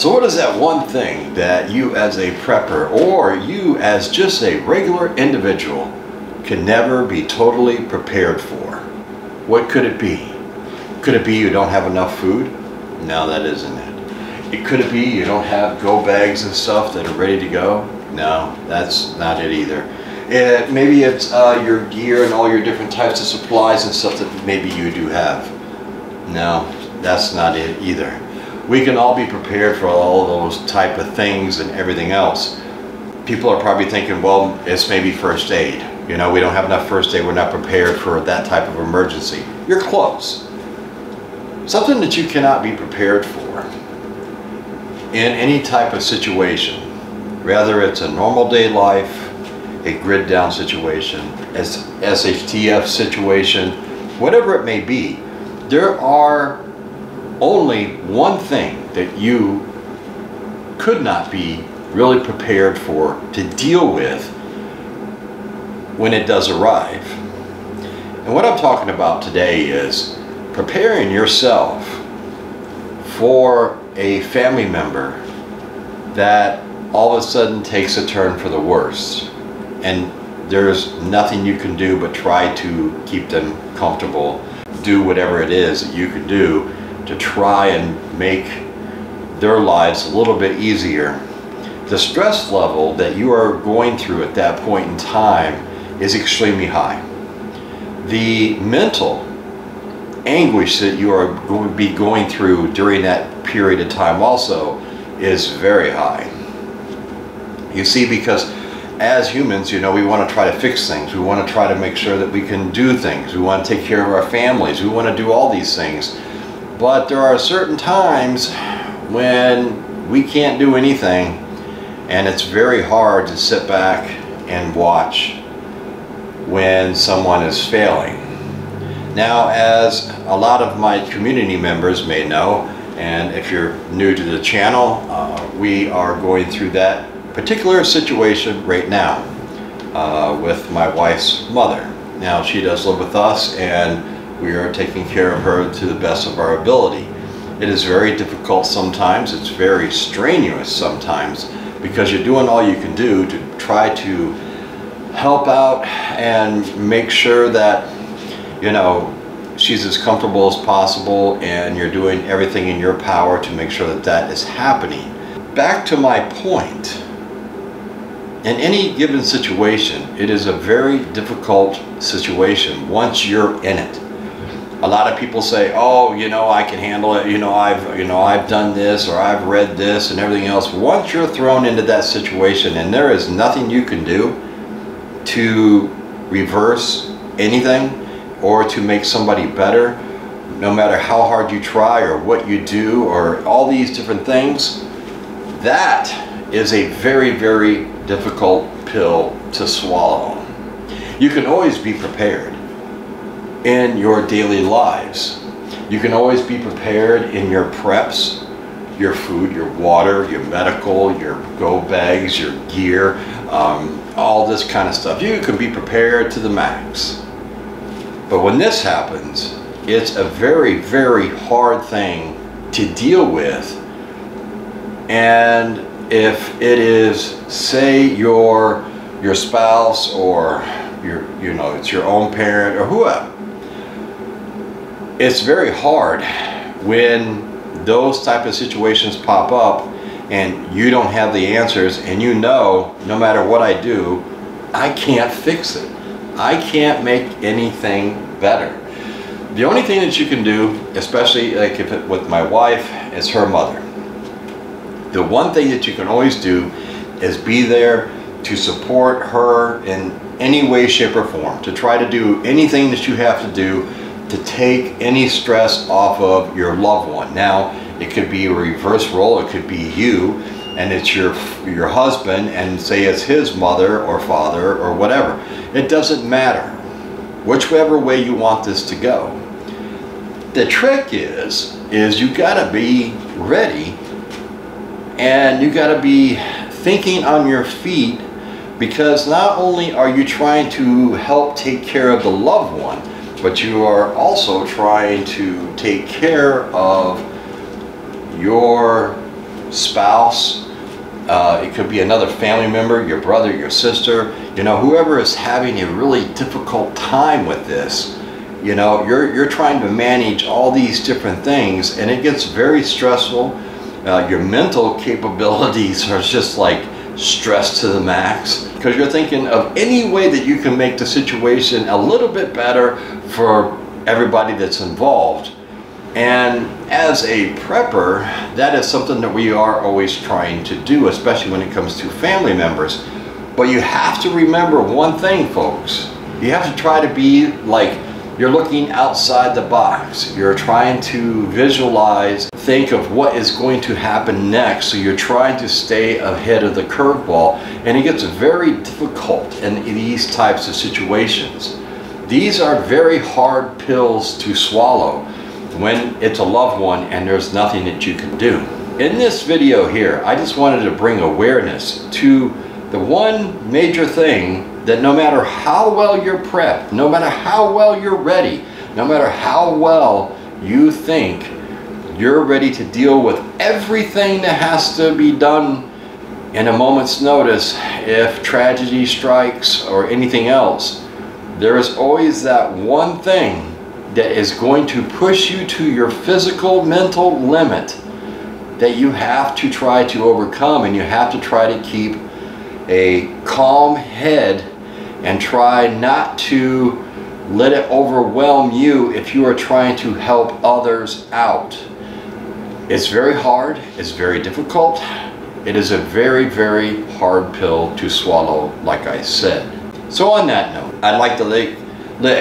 So what is that one thing that you as a prepper or you as just a regular individual can never be totally prepared for? What could it be? Could it be you don't have enough food? No, that isn't it. It could it be you don't have go bags and stuff that are ready to go? No, that's not it either. Maybe it's your gear and all your different types of supplies and stuff that maybe you do have. No, that's not it either. We can all be prepared for all those type of things and everything else. People are probably thinking, well, it's maybe first aid. You know, we don't have enough first aid. We're not prepared for that type of emergency. You're close. Something that you cannot be prepared for in any type of situation, whether it's a normal day life, a grid down situation, SHTF situation, whatever it may be, there are only one thing that you could not be really prepared for to deal with when it does arrive. And what I'm talking about today is preparing yourself for a family member that all of a sudden takes a turn for the worse, and there's nothing you can do but try to keep them comfortable, do whatever it is that you can do to try and make their lives a little bit easier. The stress level that you are going through at that point in time is extremely high. The mental anguish that you are going to be going through during that period of time also is very high. You see, because as humans, you know, we want to try to fix things. We want to try to make sure that we can do things. We want to take care of our families. We want to do all these things. But there are certain times when we can't do anything, and it's very hard to sit back and watch when someone is failing. Now, as a lot of my community members may know, and if you're new to the channel, we are going through that particular situation right now with my wife's mother. Now, she does live with us, and we are taking care of her to the best of our ability. It is very difficult sometimes. It's very strenuous sometimes, because you're doing all you can do to try to help out and make sure that, you know, she's as comfortable as possible, and you're doing everything in your power to make sure that that is happening. Back to my point, in any given situation, it is a very difficult situation once you're in it. A lot of people say, oh, you know, I can handle it, I've done this, or I've read this and everything else. Once you're thrown into that situation and there is nothing you can do to reverse anything or to make somebody better, no matter how hard you try or what you do or all these different things, that is a very, very difficult pill to swallow. You can always be prepared in your daily lives. You can always be prepared in your preps, your food, your water, your medical, your go bags, your gear, all this kind of stuff. You can be prepared to the max. But when this happens, it's a very, very hard thing to deal with. And if it is, say, your spouse, or your, you know, it's your own parent or whoever, it's very hard when those type of situations pop up and you don't have the answers, and you know, no matter what I do, I can't fix it. I can't make anything better. The only thing that you can do, especially like if it, with my wife, is her mother. The one thing that you can always do is be there to support her in any way, shape, or form, to try to do anything that you have to do to take any stress off of your loved one. Now, it could be a reverse role. It could be you, and it's your husband, and say it's his mother or father or whatever. It doesn't matter, whichever way you want this to go. The trick is you gotta be ready, and you gotta be thinking on your feet, because not only are you trying to help take care of the loved one, but you are also trying to take care of your spouse, it could be another family member, your brother, your sister, you know, whoever is having a really difficult time with this. You know, you're trying to manage all these different things, and it gets very stressful. Your mental capabilities are just like stressed to the max, because you're thinking of any way that you can make the situation a little bit better for everybody that's involved. And as a prepper, that is something that we are always trying to do, especially when it comes to family members. But you have to remember one thing, folks. You have to try to be like, you're looking outside the box. You're trying to visualize, think of what is going to happen next. So you're trying to stay ahead of the curveball. And it gets very difficult in these types of situations. These are very hard pills to swallow when it's a loved one and there's nothing that you can do. In this video here, I just wanted to bring awareness to the one major thing that no matter how well you're prepped, no matter how well you're ready, no matter how well you think you're ready to deal with everything that has to be done in a moment's notice, if tragedy strikes or anything else, there is always that one thing that is going to push you to your physical, mental limit that you have to try to overcome, and you have to try to keep a calm head and try not to let it overwhelm you if you are trying to help others out. It's very hard, it's very difficult. It is a very, very hard pill to swallow, like I said. So on that note, I'd like to let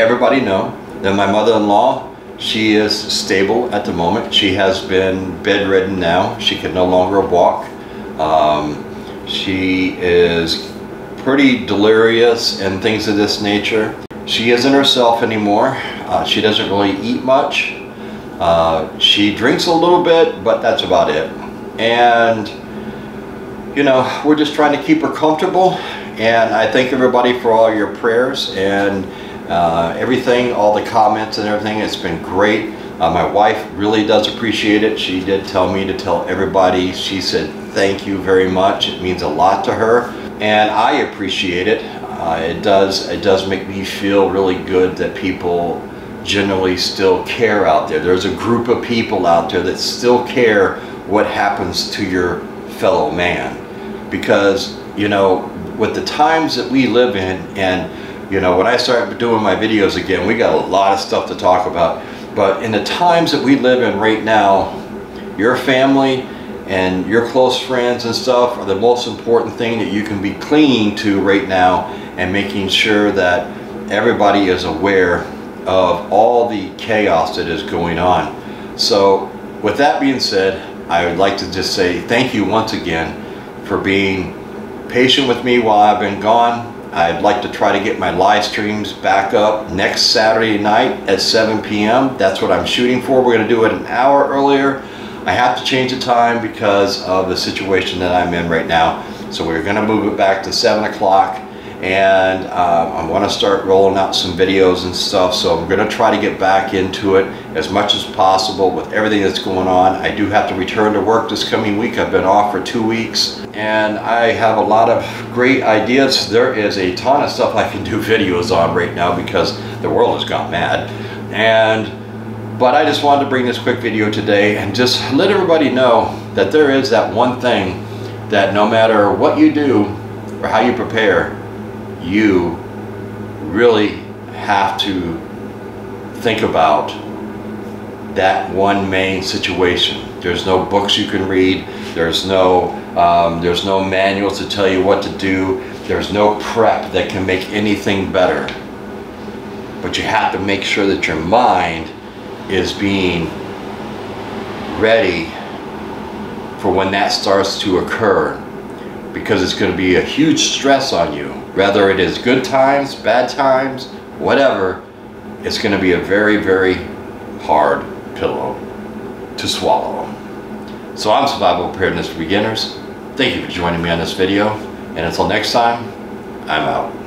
everybody know that my mother-in-law, she is stable at the moment. She has been bedridden now. She can no longer walk. She is pretty delirious and things of this nature. She isn't herself anymore. She doesn't really eat much. She drinks a little bit, but that's about it. And, you know, we're just trying to keep her comfortable. And I thank everybody for all your prayers and everything, all the comments and everything. It's been great. My wife really does appreciate it. She did tell me to tell everybody. She said thank you very much. It means a lot to her, and I appreciate it. It does make me feel really good that people generally still care out there. There's a group of people out there that still care what happens to your fellow man, because, you know, with the times that we live in, and you know, when I start doing my videos again, we got a lot of stuff to talk about. But in the times that we live in right now, your family and your close friends and stuff are the most important thing that you can be clinging to right now, and making sure that everybody is aware of all the chaos that is going on. So with that being said, I would like to just say thank you once again for being patient with me while I've been gone. I'd like to try to get my live streams back up next Saturday night at 7 p.m. That's what I'm shooting for. We're going to do it an hour earlier. I have to change the time because of the situation that I'm in right now. So we're going to move it back to 7 o'clock. And I want to start rolling out some videos and stuff. So I'm going to try to get back into it as much as possible with everything that's going on. I do have to return to work this coming week. I've been off for 2 weeks. And I have a lot of great ideas. There is a ton of stuff I can do videos on right now because the world has gone mad. But I just wanted to bring this quick video today and just let everybody know that there is that one thing that no matter what you do or how you prepare, you really have to think about that one main situation. There's no books you can read. There's no manuals to tell you what to do. There's no prep that can make anything better. But you have to make sure that your mind is being ready for when that starts to occur, because it's going to be a huge stress on you. Whether it is good times, bad times, whatever, it's going to be a very, very hard pillow to swallow. So I'm Survival Preparedness for Beginners. Thank you for joining me on this video. And until next time, I'm out.